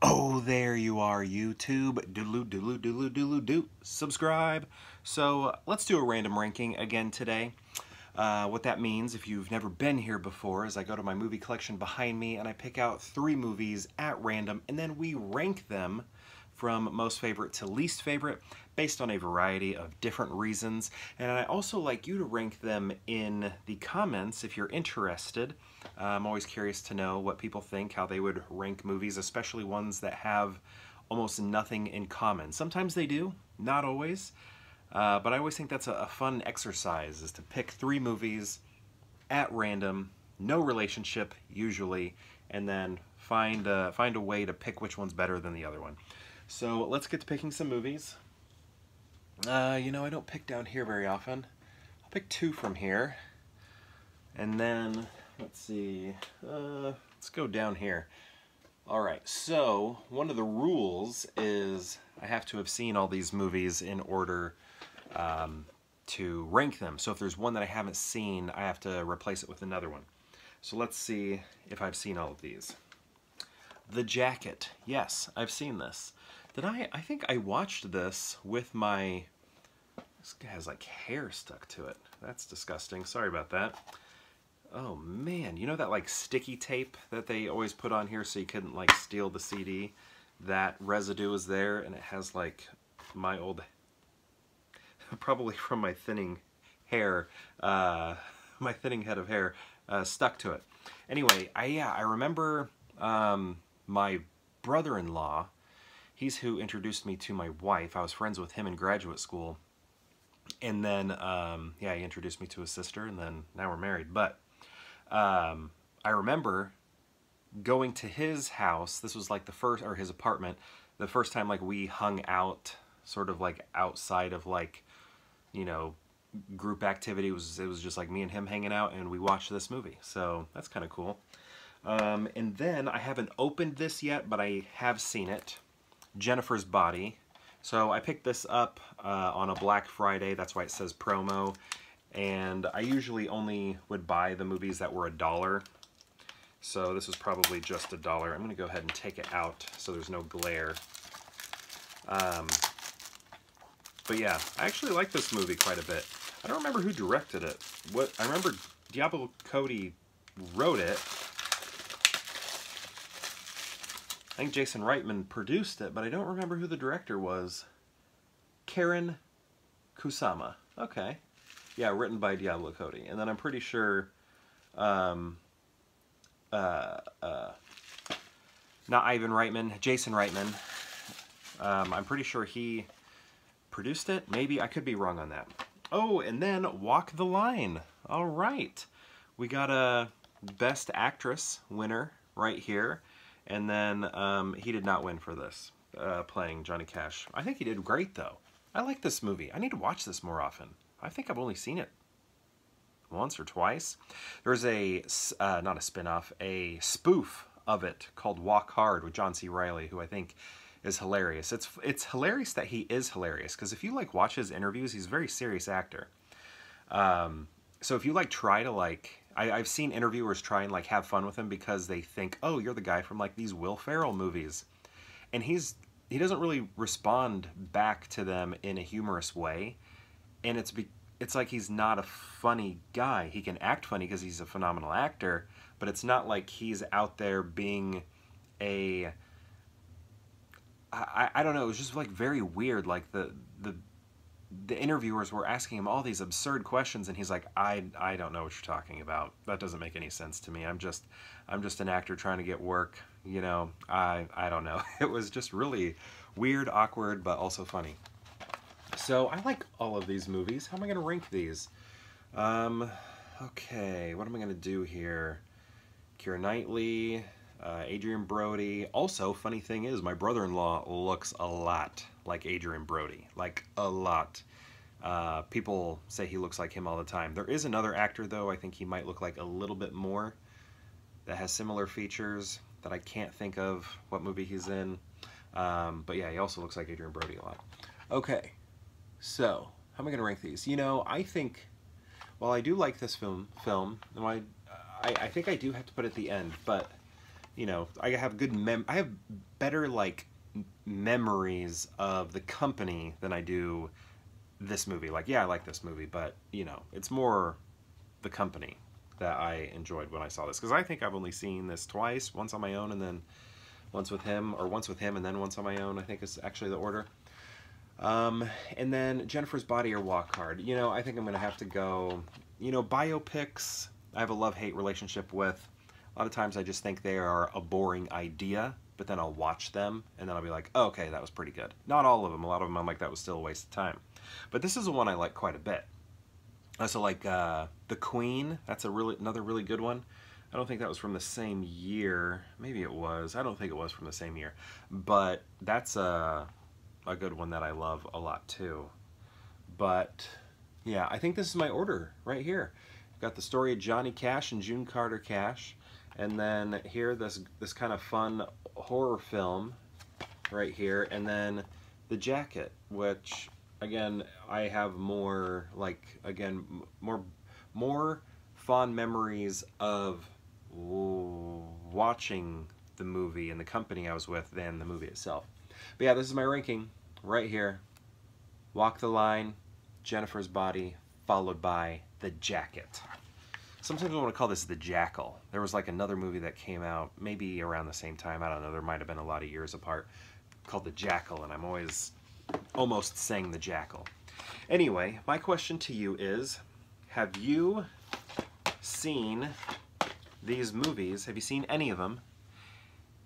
Oh, there you are, YouTube. Do subscribe. So let's do a random ranking again today. What that means, if you've never been here before, is I go to my movie collection behind me and I pick out 3 movies at random, and then we rank them from most favorite to least favorite based on a variety of different reasons. And I also like you to rank them in the comments if you're interested. I'm always curious to know what people think, how they would rank movies, especially ones that have almost nothing in common. Sometimes they do, not always. But I always think that's a fun exercise, is to pick 3 movies at random, no relationship usually, and then find a way to pick which one's better than the other one. So let's get to picking some movies. You know, I don't pick down here very often. I'll pick 2 from here, and then let's see. Let's go down here. All right, so one of the rules is I have to have seen all these movies in order to rank them. So if there's one that I haven't seen, I have to replace it with another one. So let's see if I've seen all of these. The Jacket. Yes, I've seen this. Did I think I watched this with my... This guy has like hair stuck to it. That's disgusting. Sorry about that. Oh man, you know that like sticky tape that they always put on here so you couldn't like steal the CD? That residue is there, and it has like my old, probably from my thinning hair, my thinning head of hair stuck to it. Anyway, I remember my brother-in-law, he's who introduced me to my wife. I was friends with him in graduate school, and then yeah, he introduced me to his sister, and then now we're married. But I remember going to his house. This was like the first, or his apartment, the first time like we hung out sort of like outside of like, you know, group activity. It was just like me and him hanging out, and we watched this movie. So that's kind of cool. And then I haven't opened this yet, but I have seen it. Jennifer's Body. So I picked this up on a Black Friday. That's why it says promo. And I usually only would buy the movies that were $1. So this was probably just $1. I'm going to go ahead and take it out so there's no glare. But yeah, I actually like this movie quite a bit. I don't remember who directed it. I remember Diablo Cody wrote it. I think Jason Reitman produced it, but I don't remember who the director was. Karen Kusama. Okay. Yeah, written by Diablo Cody. And then I'm pretty sure... not Ivan Reitman, Jason Reitman. I'm pretty sure he produced it. Maybe, I could be wrong on that. Oh, and then Walk the Line. All right. We got a Best Actress winner right here. And then he did not win for this, playing Johnny Cash. I think he did great, though. I like this movie. I need to watch this more often. I think I've only seen it once or twice. There's a, not a spin-off, a spoof of it called Walk Hard with John C. Reilly, who I think is hilarious. It's hilarious that he is hilarious, because if you like watch his interviews, he's a very serious actor. So if you like try to like, I've seen interviewers try and like have fun with him because they think, oh, you're the guy from like these Will Ferrell movies. And he doesn't really respond back to them in a humorous way. And it's like he's not a funny guy. He can act funny because he's a phenomenal actor, but it's not like he's out there being a... I don't know, it was just like very weird. Like the interviewers were asking him all these absurd questions, and he's like, I don't know what you're talking about. That doesn't make any sense to me. I'm just an actor trying to get work, you know. I don't know. It was just really weird, awkward, but also funny. So I like all of these movies. How am I going to rank these? Okay, what am I going to do here? Keira Knightley, Adrien Brody. Also, funny thing is, my brother-in-law looks a lot like Adrien Brody. Like, a lot. People say he looks like him all the time. There is another actor, though, I think he might look like a little bit more, that has similar features that I can't think of what movie he's in. But yeah, he also looks like Adrien Brody a lot. Okay. So, how am I going to rank these? You know, I think, while I do like this film, and I think I do have to put it at the end, but you know, I have good I have better, like, memories of The Company than I do this movie. Like, yeah, I like this movie, but, you know, it's more The Company that I enjoyed when I saw this. Because I think I've only seen this twice, once on my own and then once with him, or once with him and then once on my own, I think is actually the order. And then Jennifer's Body or Walk Hard. You know, I think I'm going to have to go, you know, biopics, I have a love-hate relationship with. A lot of times I just think they are a boring idea, but then I'll watch them, and then I'll be like, oh, okay, that was pretty good. Not all of them. A lot of them I'm like, that was still a waste of time. But this is the one I like quite a bit. So like The Queen, that's a another really good one. I don't think that was from the same year. Maybe it was. I don't think it was from the same year. But that's a good one that I love a lot too. But yeah, I think this is my order right here. I've got the story of Johnny Cash and June Carter Cash, and then here this kind of fun horror film right here, and then The Jacket, which again I have more like, again, more fond memories of watching the movie and the company I was with than the movie itself. But yeah, this is my ranking right here. Walk the Line, Jennifer's Body, followed by The Jacket. Sometimes I want to call this The Jackal. There was like another movie that came out maybe around the same time. I don't know. There might have been a lot of years apart, called The Jackal, and I'm always almost saying The Jackal. Anyway, my question to you is, have you seen these movies? Have you seen any of them?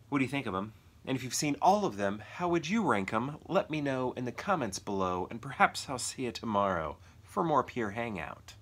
What do you think of them? And if you've seen all of them, how would you rank them? Let me know in the comments below, and perhaps I'll see you tomorrow for more Pure Hangout.